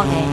pakai.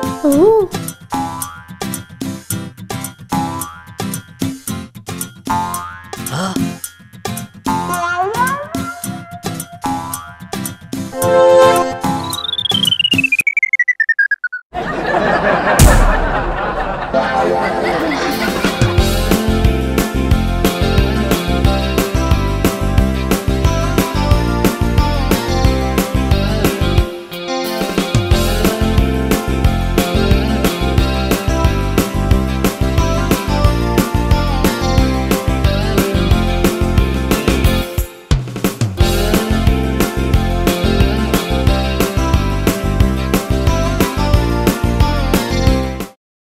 Oh. Oh.